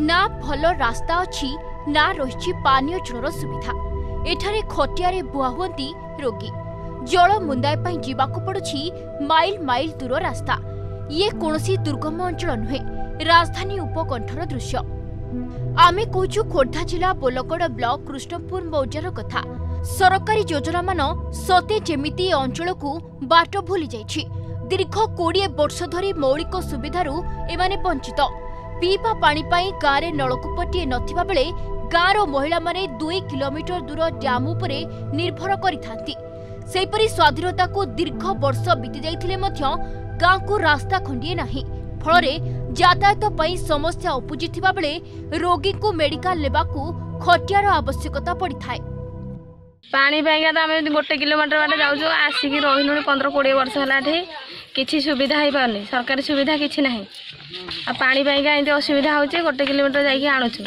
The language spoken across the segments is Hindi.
ना भल रास्ता अच्छी ना रही पानीय जलर सुविधा। एठारे खटियारे बुआ हुंती रोगी, जल मुंदाएपाई जीवाकु पड़ुछि माइल माइल दूर रास्ता। ये कोनोसी दुर्गम अंचल नुहे, राजधानी उपकंठर दृश्य। आमे कहूँ खोर्धा जिला बोलगड़ ब्लक कृष्णपुर मौजार कथा। सरकारी योजना मान सते जेमिति अंचल को बाट भूली जाइछि। दीर्घ 20 वर्ष धरी मौलिक सुविधारू एमाने वंचित। पीवा पानी पाई गाँव नलकूपटीए नथिबा बेले गाँव महिला माने 2 किलोमीटर दूर डैम उपरे निर्भर करिथांती। सेहिपरि स्वाधीनता को दीर्घ वर्ष बीती जाइथिले मध्य गाँव को रास्ता खंडिए नाही। फलरे यातायात पाई समस्या उपजिथिबा बेले रोगी को मेडिकल लेबाकू खटियार आवश्यकता पड़िथाय। पानी पाइका तो आम गोटे किलोमीटर बाट जाऊ आसिक रही 15-20 वर्ष है कि सुविधा हो पाने सरकारी सुविधा किसी ना। पानी पाइका ये असुविधा हो गोटे किलोमीटर जाकि आणुचु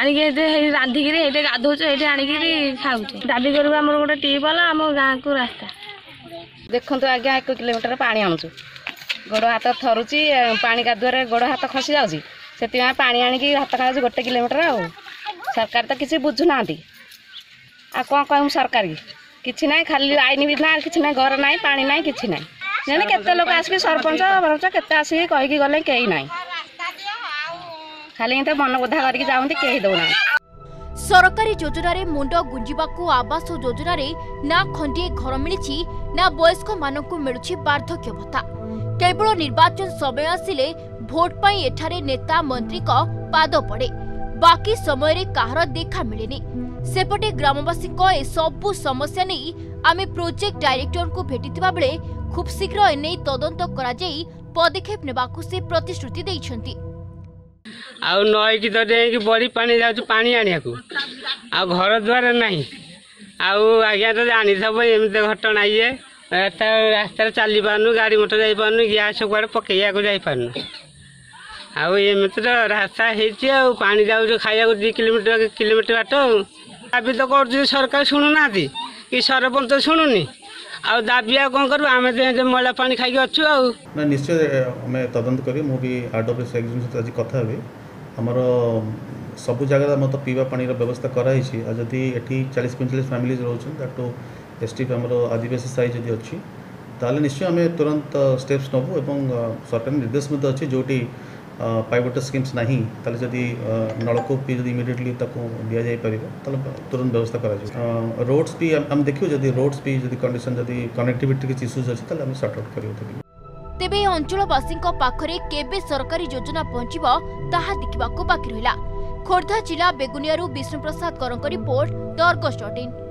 आणिकी रांधिकी ये गाधोचु ये आणिकी खाऊ दाबी करूँ आम गोटे ट्यूबवेल आम गाँव को रास्ता देखु आज्ञा 1 किलोमीटर पानी आणुचु गोड़ हाथ थरुची पानी गाधुआर गोड़ हाथ खसी जाऊँ से पानी आणिकी हाथ खाऊ गोटे किलोमीटर। आ सरकार तो किसी बुझुना आ कौन कहूँ सरकार किसी ना खाली आईन भी ना कि घर ना पानी ना कि ना के लोग आसिक सरपंच भरपंच के आसिक कहीकि गले कई ना खाली मन बोधा करके जाती कहीं दौना। सरकारी योजना रे मुंड गुंजिबा को आवास योजना रे ना खंडे घर मिली ना वयस्क मान मिलू वार्धक्य भत्ता। केवल निर्वाचन समय आसिले भोट पाई एठारे नेता मंत्री का पाद पड़े, बाकी समय कहार देखा मिलेनी। सेपटे ग्रामवासी ए सबु समस्या नहीं आमे प्रोजेक्ट डायरेक्टर को भेटिथिबा बेले खूब शीघ्र एने तदंत करा जाई पदक्षेप नेबाकू से प्रतिश्रुति दैछंती। आउ नय कि तो देकी बड़ी पानी जाउ पानी आनिया को आ घर द्वार नाही आउ आज्ञा तो जानि सब एमते घटना ये रास्ता चली पानु गाड़ी मोटर जाई पानु गैस कोड पकेया को जाई पानु आउ एमते तो रास्ता हेची आ पानी जाउ खाया को 2 किलोमीटर किलोमीटर बाटो दाबी तो कर सरकार शुणुना कि सरपंच शुणुनी आउ दाबी कौन करूँ आम मैला पा खाई अच्छु ना निश्चय मैं तदंत करी मुझे आर्ट ऑफिस एक जिन आज कथा भी आमर सब जगह मत पीवा पानी व्यवस्था कराई जदि ये 40-45 फैमिलीज रोच एस टी आमर आदिवासी साई जब अच्छी ताल निश्चय आम तुरंत स्टेप्स नबू एवं सरकार निर्देश अच्छे जोटी पाइवटर स्कीम्स ना जदि नलकूप भी इमिडिएटली दि जापर तुरंत व्यवस्था कर रोड्स भी हम देखियो जदि रोड्स भी जदि कंडीशन जदि कनेक्टिविटी के इश्यूज अछि तले हम सॉर्ट आउट करियो। तेबे अंचलवासी को पाखरे केबे सरकारी योजना पहुँचबा ताहा देखबाको बाकी रहिला। खोर्धा जिला बेगुनियारू विष्णु प्रसाद करंक रिपोर्ट dargos.in।